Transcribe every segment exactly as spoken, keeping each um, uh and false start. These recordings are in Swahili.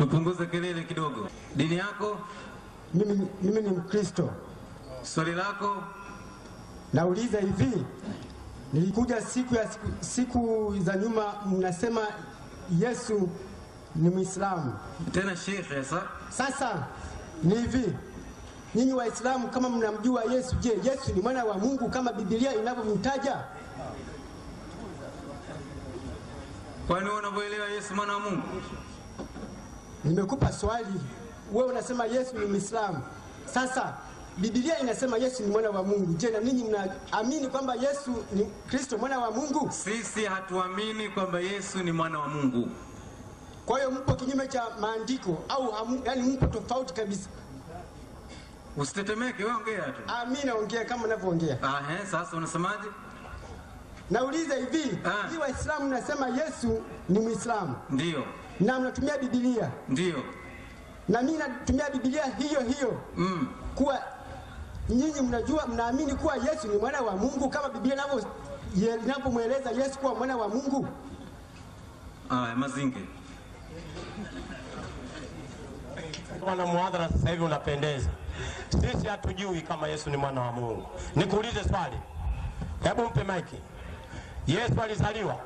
Tupunguze kelele kidogo. Dini yako? Mimi, mimi ni Mkristo. Swali lako? Nauliza hivi. Nilikuja siku ya siku, siku za nyuma mnasema Yesu ni Muislamu. Tena Sheikh Isa. Sasa ni hivi. Ninyi Waislamu kama mnamjua Yesu, je, Yesu ni mwana wa Mungu kama Biblia inavyomtaja? Kwani unaelewa Yesu mwana wa Mungu? Nimekupa swali. Wewe unasema Yesu ni Muislamu. Sasa Biblia inasema Yesu ni mwana wa Mungu. Je, na ninyi mnaamini kwamba Yesu ni Kristo mwana wa Mungu? Sisi hatuamini kwamba Yesu ni mwana wa Mungu. Kwa hiyo mpo kinyume cha maandiko au hamu, yani mpo tofauti kabisa. Usitetemeke, wewe ongea tu. Ah, mimi naongea kama ninavyoongea. Ah, eh, sasa unasemaje? Nauliza hivi, ni Waislamu nasema Yesu ni Muislamu. Ndio. Na mnatumia Biblia. Ndio. Na mimi natumia Biblia hiyo hiyo. Mm. Kuwa nyinyi mnajua mnaamini kuwa Yesu ni mwana wa Mungu kama Biblia inavyo inapomueleza Yesu kuwa mwana wa Mungu. Ah, mazinge. Mwana muadhara sasa hivi unapendeza. Sisi hatujui kama Yesu ni mwana wa Mungu. Nikuulize swali. Hebu mpe maiki. Yesu alizaliwa?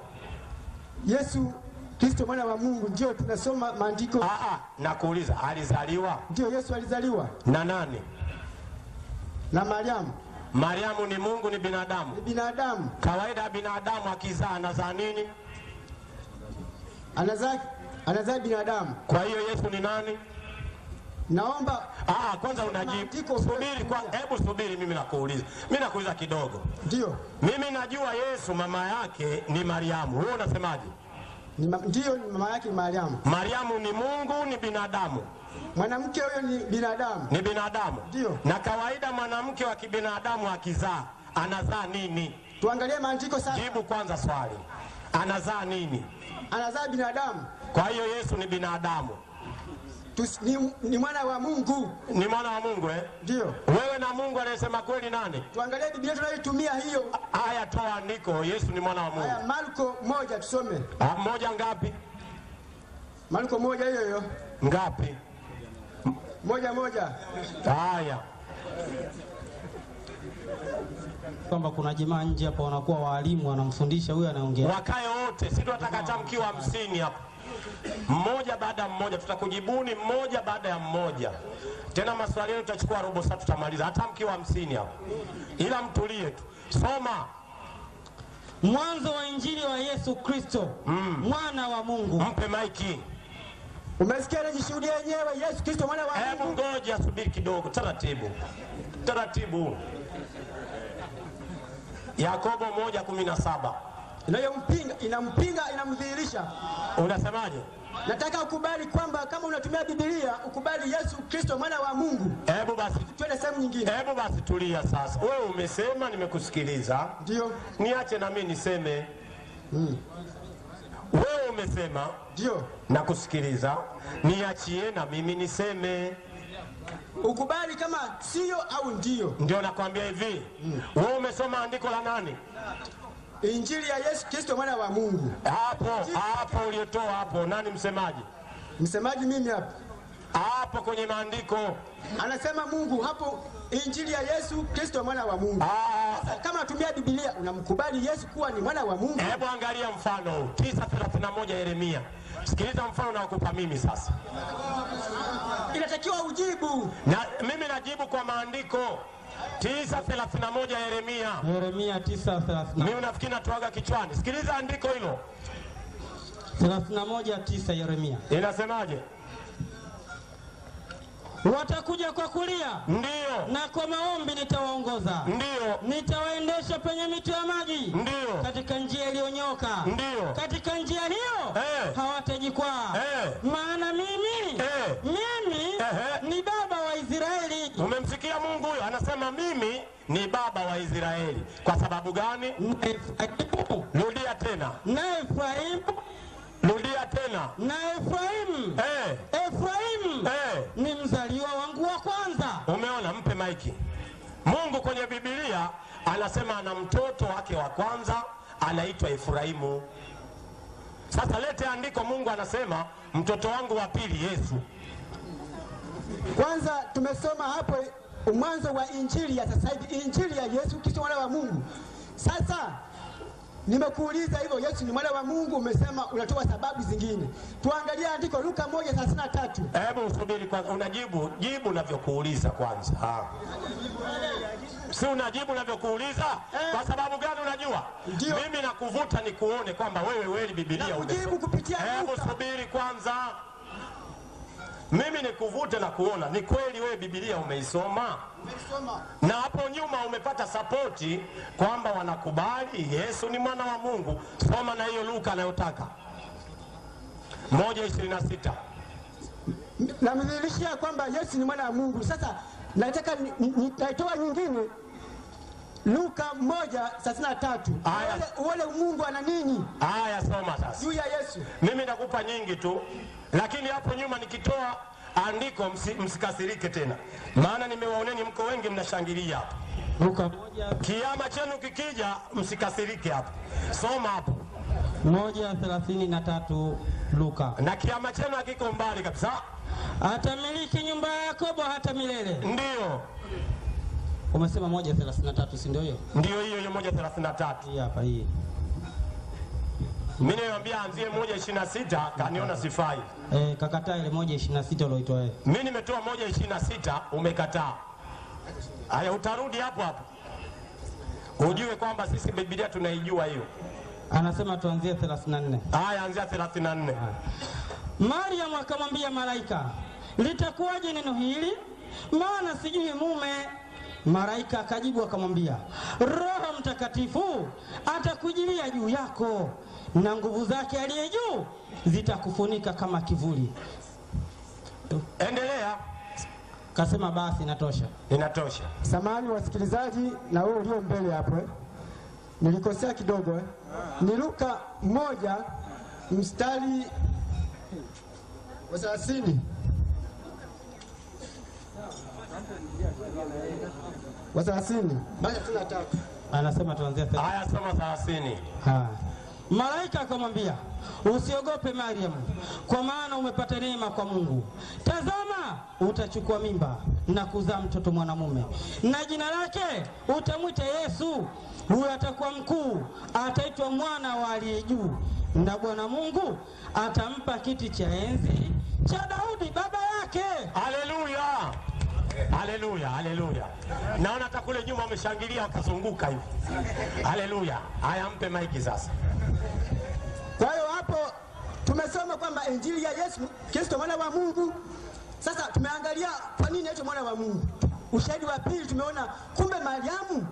Yesu Kristo mwana wa Mungu ndio tunasoma maandiko. Ah ah, nakuuliza alizaliwa? Ndio, Yesu alizaliwa. Na nani? Na Mariamu. Mariamu ni Mungu ni binadamu? Ni binadamu. Kawaida binadamu akizaa anazaa nini? Anazaa anazaa binadamu. Kwa hiyo Yesu ni nani? Naomba ah kwanza unajibu. Subiri kwa hebu subiri mimi nakuuliza. Mimi nakuuliza kidogo. Ndio. Mimi najua Yesu mama yake ni Mariamu. Wewe unasemaje? Ndio, mama yake ni Mariamu. Mariamu ni Mungu ni binadamu? Mwanamke huyo ni binadamu. Ni binadamu. Ndio. Na kawaida mwanamke wa kibinadamu akizaa anazaa nini? Tuangalie maandiko sasa. Jibu kwanza swali. Anazaa nini? Anazaa binadamu. Kwa hiyo Yesu ni binadamu. Tus, ni, ni mwana wa Mungu. Ni mwana wa Mungu eh? Ndio. Wewe na Mungu anasema kweli nani? Tuangalie Biblia tunayotumia hiyo. Haya toa andiko, Yesu ni mwana wa Mungu. Haya Marko moja tusome. Ah, moja ngapi? Marko moja hiyo hiyo. Ngapi? Moja moja. Haya. Kwamba kuna jamaa nje hapa wanakuwa walimu wanamfundisha huyu anaongea. Wakae wote, si tunataka tamkiwa hamsini hapa. Mmoja baada ya mmoja tutakujibuni mmoja baada ya mmoja. Tena maswali yetu tutachukua robo saa tutamaliza hata mkiwa hamsini hapo. Ila mtulie tu. Soma. Mwanzo wa injili wa Yesu Kristo, mm. mwana wa Mungu. Mpe maiki. Umesikia ile jishuhudia yenyewe Yesu Kristo mwana wa Mungu. Hebu ngoja subiri kidogo taratibu. Taratibu. Yakobo moja kumi na saba. Inayompinga inampinga inamdhihirisha. Unasemaje? Nataka ukubali kwamba kama unatumia Biblia ukubali Yesu Kristo mwana wa Mungu. Hebu basi twende sehemu nyingine. Hebu basi tulia sasa. Wewe umesema nimekusikiliza. Ndio. Niache na mimi niseme. Mm. Wewe umesema. Ndio. Nakusikiliza. Niachie na mimi niseme. Ukubali kama sio au ndio. Ndio nakwambia hivi. Mm. Wewe umesoma andiko la nani? Injili ya Yesu Kristo mwana wa Mungu. Hapo, hapo uliotoa hapo. Nani msemaji? Msemaji mimi hapo. Hapo kwenye maandiko. Anasema Mungu hapo Injili ya Yesu Kristo mwana wa Mungu. Sasa kama tumia Biblia unamkubali Yesu kuwa ni mwana wa Mungu. Hebu angalia mfano tisa thelathini na moja Yeremia. Sikiliza mfano nakupa mimi sasa. Inatakiwa ujibu. Na mimi najibu kwa maandiko. tisa thelathini na moja Yeremia. Yeremia tisa thelathini na moja. Mimi nafikiri natuaga kichwani. Sikiliza andiko hilo. thelathini na moja tisa Yeremia. Inasemaje? Watakuja kwa kulia. Ndio. Na kwa maombi nitawaongoza. Ndio. Nitawaendesha penye mito ya maji. Ndio. Katika njia iliyonyoka. Ndio. Katika njia hiyo hey. Hawatajikwaa. Hey. Maana mimi hey. Mimi hey. Ni baba wa Israeli. Umemsikia Mungu huyo anasema mimi ni baba wa Israeli. Kwa sababu gani? Rudia tena. Na Efraim. Rudia tena. Na Efraim. Eh. Efraim. Eh. Ni mzaliwa wangu wa kwanza. Umeona, mpe maiki. Mungu kwenye Biblia anasema ana mtoto wake wa kwanza anaitwa Efraimu. Sasa lete andiko, Mungu anasema mtoto wangu wa pili Yesu. Kwanza tumesoma hapo mwanzo wa injili ya sasa hivi, injili ya Yesu Kristo mwana wa Mungu. Sasa nimekuuliza hivyo, Yesu ni mwana wa Mungu, umesema unatoa sababu zingine. Tuangalie andiko Luka moja thelathini na tatu. Hebu usubiri kwanza, unajibu jibu ninavyokuuliza kwanza. Ha. Si unajibu ninavyokuuliza? Eh. Kwa sababu gani unajua? Ndiyo. Mimi nakuvuta nikuone kwamba wewe wewe Biblia unajibu kupitia Luka. Hebu usubiri kwanza. Mimi nikuvuta na kuona ni kweli wewe Biblia umeisoma? Umeisoma. Na hapo nyuma umepata sapoti kwamba wanakubali Yesu ni mwana wa Mungu. Soma na hiyo Luka anayotaka. moja ishirini na sita. Na mnilishia kwamba Yesu ni mwana wa Mungu. Sasa nataka nitaitoa nyingine. Luka moja thelathini na tatu. Wale Mungu ana nini? Haya, soma sasa. Juu ya Yesu. Mimi nakupa nyingi tu. Lakini hapo nyuma nikitoa andiko msikasirike tena. Maana nimewaoneni mko wengi mnashangilia hapo. Luka moja. Kiama chenu kikija msikasirike hapo. Soma hapo. moja thelathini na tatu Luka. Na kiama chenu hakiko mbali kabisa. Atamiliki nyumba ya Yakobo hata milele. Ndio. Umesema moja thelathini na tatu, si ndio hiyo? Ndio hiyo hiyo moja thelathini na tatu. Hii hapa hii. Mimi niwaambia anzie moja ishirini na sita, kaniona sifai. Eh, kakataa ile moja ishirini na sita uloitoa wewe. Mimi nimetoa moja ishirini na sita, umekataa. Haya, utarudi hapo hapo. Ujue kwamba sisi Biblia tunaijua hiyo. Anasema tuanzie thelathini na nne. Haya, anzia thelathini na nne. Mariamu akamwambia malaika, "Litakuwaje neno hili? Maana sijui mume." Malaika akajibu akamwambia, "Roho Mtakatifu atakujilia juu yako, na nguvu zake aliye juu zitakufunika kama kivuli." Endelea. Kasema basi inatosha. Inatosha. Samahani wasikilizaji na wewe ulio mbele hapo. Eh? Nilikosea kidogo. Eh? Ni Luka moja mstari wa thelathini. Wa thelathini. Basi tunataka. Anasema tuanzie thelathini. Haya, soma thelathini. Ha. Malaika akamwambia, "Usiogope Mariamu, kwa maana umepata neema kwa Mungu. Tazama, utachukua mimba na kuzaa mtoto mwanamume. Na jina lake utamwita Yesu. Huyo atakuwa mkuu, ataitwa mwana wa aliye juu. Na Bwana Mungu atampa kiti cha enzi cha Daudi baba yake." Haleluya. Haleluya, haleluya. Naona hata kule nyuma wameshangilia wakazunguka hivi. Haleluya. Haya, mpe maiki sasa. Kwa hiyo hapo tumesoma kwamba injili ya Yesu Kristo mwana wa Mungu. Sasa tumeangalia kwa nini aitwa mwana wa Mungu. Ushahidi wa pili tumeona kumbe Mariamu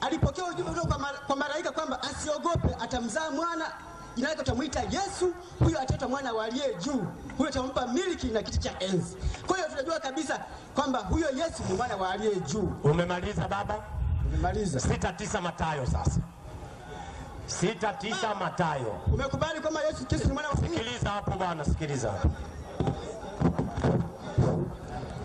alipokea ujumbe kutoka kwa malaika kwamba asiogope, atamzaa mwana, jina lake tutamuita Yesu, huyo ataitwa mwana wa aliye juu. Huyo atampa miliki na kiti cha enzi. Kwa hiyo tunajua kabisa kwamba huyo Yesu ni mwana wa aliye juu. Umemaliza baba? Umemaliza. sita tisa Mathayo sasa. sita tisa Mathayo. Umekubali kwamba Yesu Kristo ni mwana wa Mungu? Sikiliza hapo bwana, sikiliza.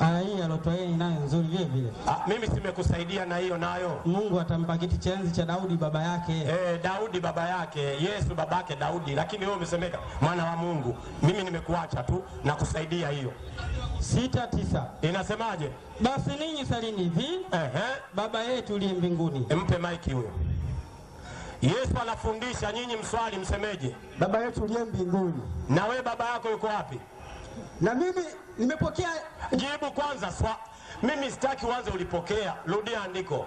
Ah, hii alotoa yeye nayo nzuri vile vile. Ah, mimi simekusaidia na hiyo nayo. Mungu atampa kiti cha enzi cha Daudi baba yake. Eh, Daudi baba yake, Yesu babake Daudi, lakini wewe umesemeka mwana wa Mungu. Mimi nimekuacha tu na kusaidia hiyo. sita tisa. Inasemaje? Basi ninyi salini hivi, ehe, baba yetu aliye mbinguni. Mpe maiki huyo. Yesu anafundisha, nyinyi mswali msemeje? Baba yetu aliye mbinguni. Na wewe baba yako yuko wapi? Na mimi nimepokea. Jibu kwanza swa. Mimi sitaki uanze ulipokea. Rudia andiko.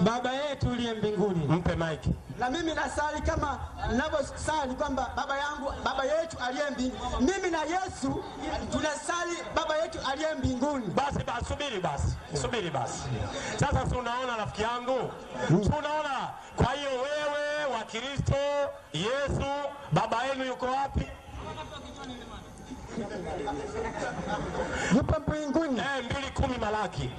Baba yetu aliye mbinguni. Mpe maiki. Na mimi nasali kama ninavyosali kwamba baba yangu, baba yetu aliye mbinguni. Mimi na Yesu tunasali baba yetu aliye mbinguni. Basi basi subiri basi. Subiri basi. Sasa tunaona rafiki yangu. Tunaona. Kwa hiyo wewe wa Kristo Yesu baba yenu yuko wapi? Yupo mbinguni. Eh, mbili kumi Malaki.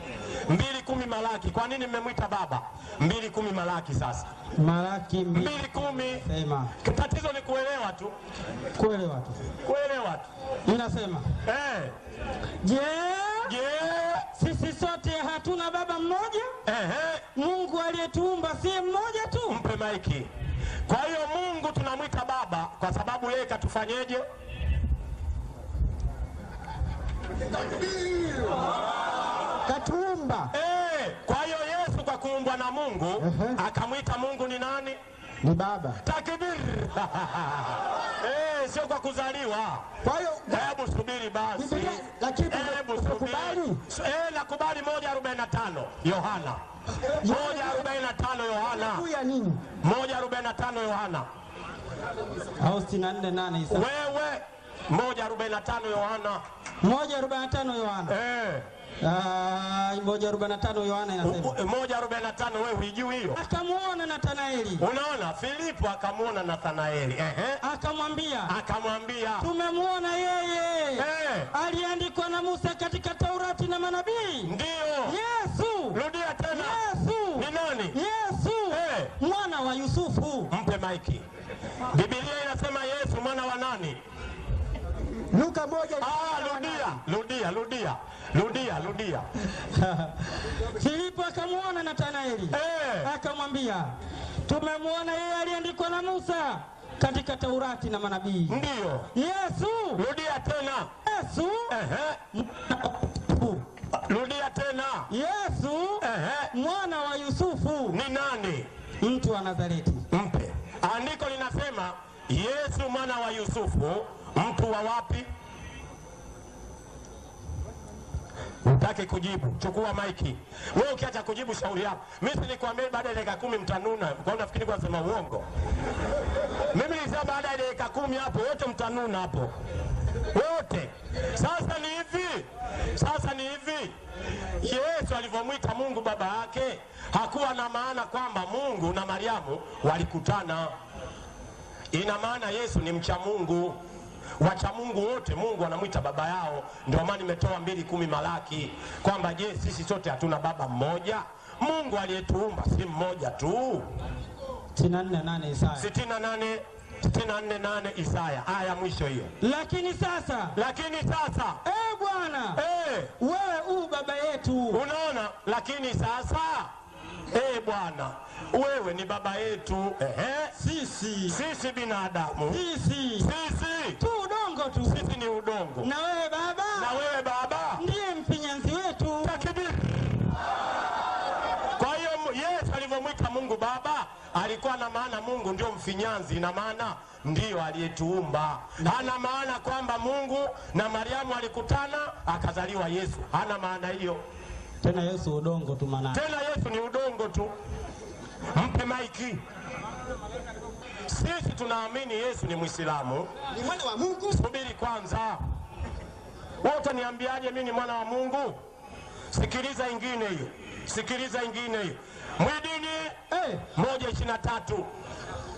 mbili kumi Malaki. Kwa nini mmemwita baba? mbili kumi Malaki sasa. Malaki mbili kumi. Sema. Tatizo ni kuelewa tu. Kuelewa tu. Kuelewa tu. Ninasema. Eh. Je? Je? Sisi sote hatuna baba mmoja? Ehe. Mungu aliyetuumba si mmoja tu. Mpe maiki. Kwa hiyo Mungu tunamwita baba. Kwa sababu yeye katufanyeje? Katuumba. Eh, kwa hiyo Yesu kwa kuumbwa na Mungu, uh -huh. akamwita Mungu ni nani? Ni Baba. Takbir. Eh, sio kwa kuzaliwa. Kwa hiyo hebu subiri basi. Lakini hebu subiri. Eh, nakubali moja arobaini na tano Yohana. moja arobaini na tano Yohana. Huyu nini? moja arobaini na tano Yohana. Austin nane nane Isa. Wewe moja arobaini na tano Yohana. moja arobaini na tano Yohana. Eh. Ah, moja arobaini na tano Yohana inasema. moja arobaini na tano wewe hujui hiyo. Akamuona Nathanaeli. Unaona Filipo akamuona Nathanaeli. Ehe. Akamwambia. Akamwambia. Tumemwona yeye. Eh. Aliandikwa na Musa katika Taurati na manabii. Ndio. Yesu. Rudia tena. Yesu. Ni nani? Yesu. Eh. Mwana wa Yusufu. Mpe maiki. Biblia inasema Yesu mwana wa nani? Luka moja. Ah, ludia, ludia, ludia, ludia, ludia. Filipo akamuona Nathanaeli. Hey. Akamwambia, tumemwona yeye aliandikwa na Musa katika Taurati na manabii. Ndio. Yesu. Ludia tena. Yesu. Ehe. Ludia tena. Yesu. Ehe. Mwana wa Yusufu. Ni nani? Mtu wa Nazareti. Mpe. Andiko linasema Yesu mwana wa Yusufu. Mtu wa wapi? Utake kujibu, chukua maiki. Wewe ukiacha kujibu shauri yako. Mimi nilikwambia baada ya dakika kumi mtanuna. Kwa hiyo nafikiri kwa sema uongo. Mimi nilisema baada ya dakika kumi hapo wote mtanuna hapo. Wote. Sasa ni hivi. Sasa ni hivi. Yesu alivyomwita Mungu baba yake, hakuwa na maana kwamba Mungu na Mariamu walikutana. Ina maana Yesu ni mcha Mungu. Wacha Mungu wote Mungu anamuita baba yao. Ndio maana nimetoa mbili kumi Malaki kwamba je, sisi sote hatuna baba mmoja? Mungu aliyetuumba si mmoja tu. sitini na nane Isaya. sitini na nane sitini na nane Isaya. Aya mwisho hiyo. Lakini sasa, lakini sasa, eh Bwana, eh wewe u baba yetu. Unaona? Lakini sasa, eh Bwana, wewe ni baba yetu. Ehe. Sisi sisi binadamu. Sisi sisi tu udongo tu. Sisi ni udongo. Na wewe baba? Na wewe baba? Ndiye mpinyanzi wetu. Takbir. Kwa hiyo Yesu alivyomwita Mungu baba, alikuwa na maana Mungu ndio mfinyanzi, na maana ndio aliyetuumba. Hana maana kwamba Mungu na Mariamu walikutana akazaliwa Yesu. Hana maana hiyo. Tena Yesu udongo tu maana. Tena Yesu ni udongo tu. Mpe maiki. Sisi tunaamini Yesu ni Muislamu. Ni mwana wa Mungu. Subiri kwanza. Wewe utaniambiaje mimi ni mwana wa Mungu? Sikiliza ingine hiyo. Sikiliza ingine hiyo. Mwidini eh moja ishirini na tatu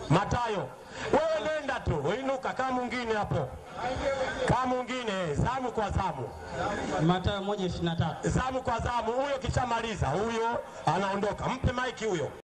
Mathayo. Wewe nenda tu, inuka kama mwingine hapo. Kama mwingine, zamu kwa zamu. Mathayo moja ishirini na tatu. Zamu kwa zamu, huyo kishamaliza, huyo anaondoka. Mpe maiki huyo.